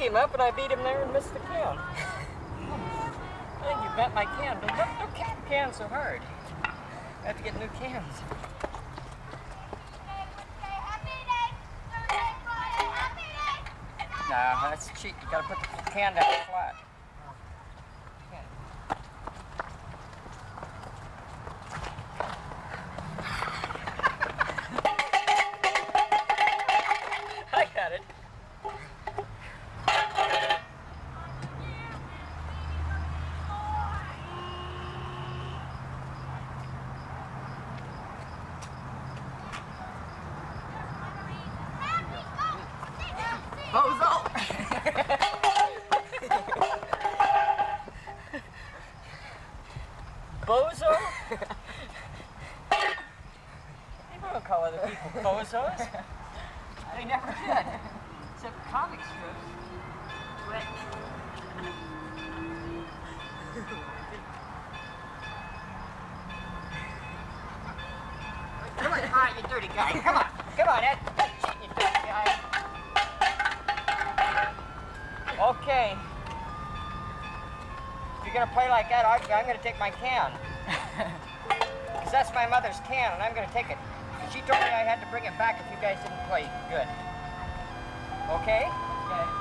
came up and I beat him there and missed the can. I think you bent my can, but don't kick the can so hard. I have to get new cans. Nah, that's cheap. You gotta put the can down flat. Bozo! Bozo? They don't call other people bozos. They never did. Except comic strips. But... Come on, hi, you dirty guy. Come on, come on, Ed. You dirty guy. Okay, if you're going to play like that, I'm going to take my can. Because that's my mother's can, and I'm going to take it. She told me I had to bring it back if you guys didn't play good. Okay? Okay.